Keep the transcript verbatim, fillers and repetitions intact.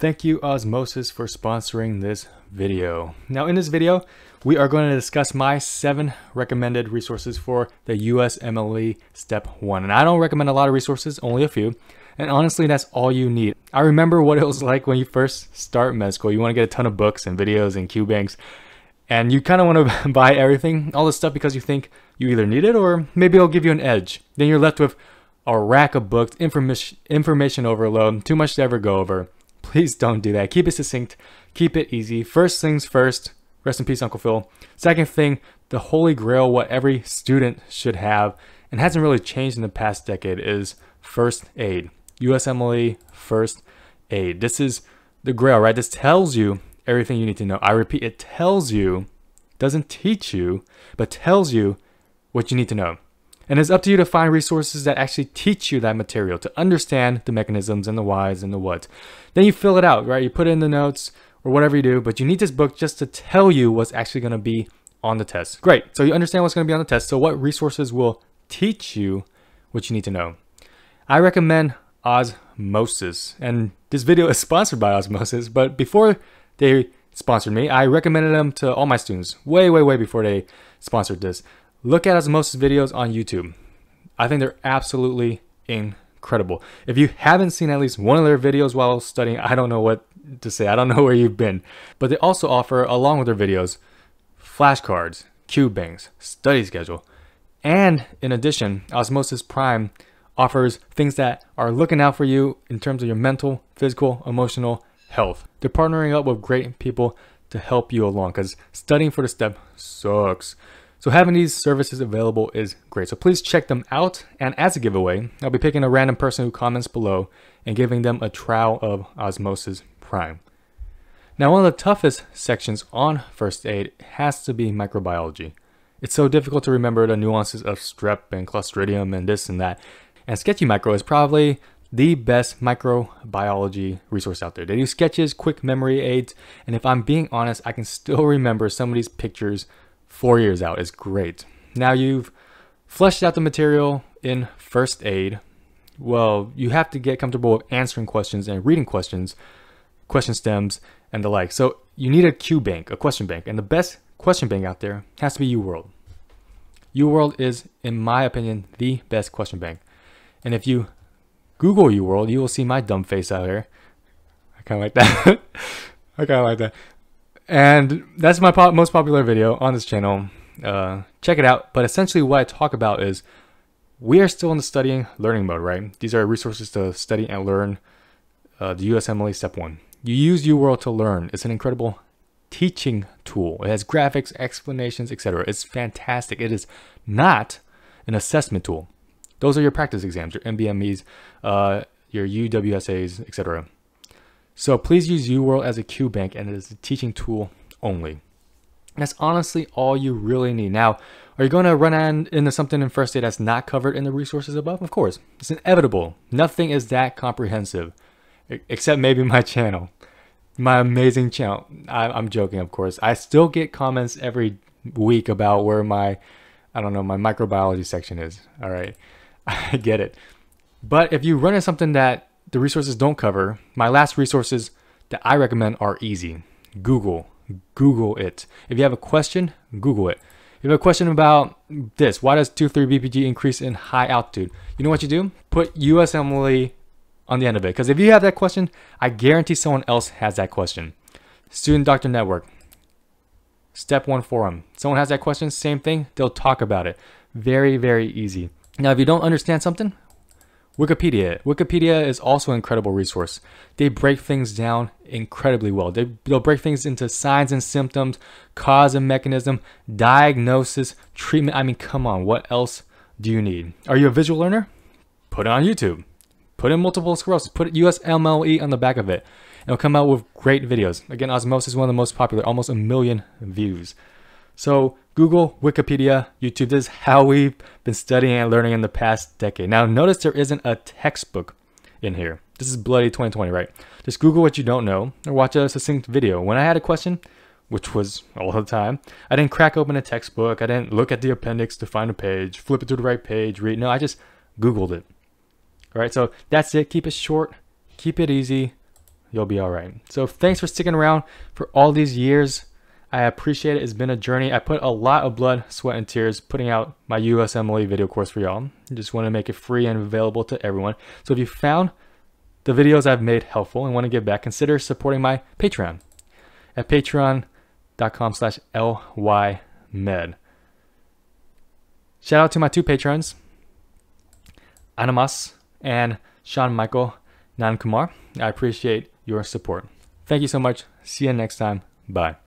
Thank you, Osmosis, for sponsoring this video. Now, in this video, we are going to discuss my seven recommended resources for the U S M L E Step one. And I don't recommend a lot of resources, only a few. And honestly, that's all you need. I remember what it was like when you first start med school. You want to get a ton of books and videos and Q banks, and you kind of want to buy everything, all this stuff, because you think you either need it or maybe it'll give you an edge. Then you're left with a rack of books, information, information overload, too much to ever go over. Please don't do that. Keep it succinct. Keep it easy. First things first. Rest in peace, Uncle Phil. Second thing, the holy grail, what every student should have and hasn't really changed in the past decade, is First Aid. U S M L E First Aid. This is the grail, right? This tells you everything you need to know. I repeat, it tells you, doesn't teach you, but tells you what you need to know. And it's up to you to find resources that actually teach you that material, to understand the mechanisms and the whys and the whats. Then you fill it out, right? You put it in the notes or whatever you do, but you need this book just to tell you what's actually going to be on the test. Great. So you understand what's going to be on the test. So what resources will teach you what you need to know? I recommend Osmosis. And this video is sponsored by Osmosis, but before they sponsored me, I recommended them to all my students way, way, way before they sponsored this. Look at Osmosis videos on YouTube. I think they're absolutely incredible. If you haven't seen at least one of their videos while studying, I don't know what to say. I don't know where you've been. But they also offer, along with their videos, flashcards, Q banks, study schedule. And in addition, Osmosis Prime offers things that are looking out for you in terms of your mental, physical, emotional health. They're partnering up with great people to help you along, because studying for the step sucks. So having these services available is great. So please check them out. And as a giveaway, I'll be picking a random person who comments below and giving them a trial of Osmosis Prime. Now, one of the toughest sections on First Aid has to be microbiology. It's so difficult to remember the nuances of strep and clostridium and this and that. And Sketchy Micro is probably the best microbiology resource out there. They do sketches, quick memory aids. And if I'm being honest, I can still remember some of these pictures four years out. Is great. Now you've fleshed out the material in First Aid. Well, you have to get comfortable with answering questions and reading questions, question stems, and the like. So you need a Q bank, a question bank, and the best question bank out there has to be UWorld. UWorld is, in my opinion, the best question bank. And if you Google UWorld, you will see my dumb face out here. I kind of like that. I kind of like that. And that's my pop most popular video on this channel. Uh, check it out. But essentially what I talk about is we are still in the studying learning mode, right? These are resources to study and learn uh, the U S M L E Step one. You use UWorld to learn. It's an incredible teaching tool. It has graphics, explanations, et cetera. It's fantastic. It is not an assessment tool. Those are your practice exams, your M B M Es, uh, your U W S As, et cetera. So please use UWorld as a Q bank, and it is a teaching tool only. That's honestly all you really need. Now, are you going to run into something in First Aid that's not covered in the resources above? Of course, it's inevitable. Nothing is that comprehensive, except maybe my channel, my amazing channel. I, I'm joking, of course. I still get comments every week about where my, I don't know, my microbiology section is. All right, I get it. But if you run into something that the resources don't cover, my last resources that I recommend are easy. Google. Google it. If you have a question, Google it. If you have a question about this, why does two three B P G increase in high altitude? You know what you do? Put U S M L E on the end of it. Because if you have that question, I guarantee someone else has that question. Student Doctor Network. Step one forum. Someone has that question, same thing. They'll talk about it. Very, very easy. Now, if you don't understand something, Wikipedia. Wikipedia is also an incredible resource. They break things down incredibly well. They, they'll break things into signs and symptoms, cause and mechanism, diagnosis, treatment. I mean, come on, what else do you need? Are you a visual learner? Put it on YouTube. Put in multiple sclerosis. Put U S M L E on the back of it. It'll come out with great videos. Again, Osmosis is one of the most popular, almost a million views. So Google, Wikipedia, YouTube, this is how we've been studying and learning in the past decade. Now notice there isn't a textbook in here. This is bloody twenty twenty, right? Just Google what you don't know or watch a succinct video. When I had a question, which was all the time, I didn't crack open a textbook. I didn't look at the appendix to find a page, flip it to the right page, read. No, I just Googled it. All right, so that's it. Keep it short, keep it easy, you'll be all right. So thanks for sticking around for all these years. I appreciate it. It's been a journey. I put a lot of blood, sweat, and tears putting out my U S M L E video course for y'all. I just want to make it free and available to everyone. So if you found the videos I've made helpful and want to give back, consider supporting my Patreon at patreon dot com slash L Y med. Shout out to my two patrons, Animas and Sean Michael Nankumar. I appreciate your support. Thank you so much. See you next time. Bye.